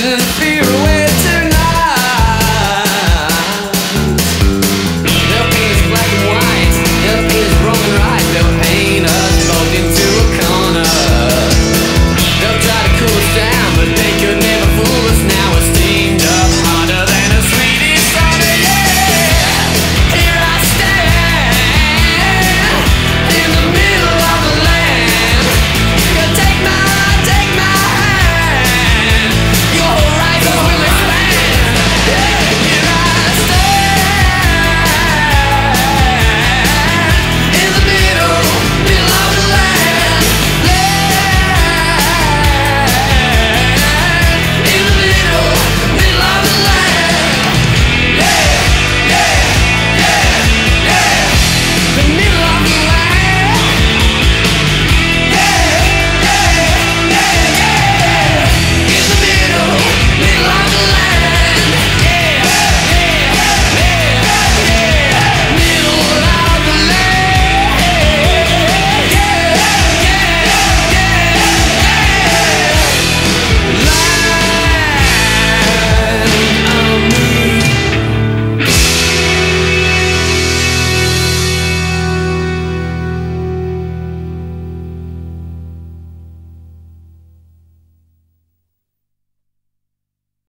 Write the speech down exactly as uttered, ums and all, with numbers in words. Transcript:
should be.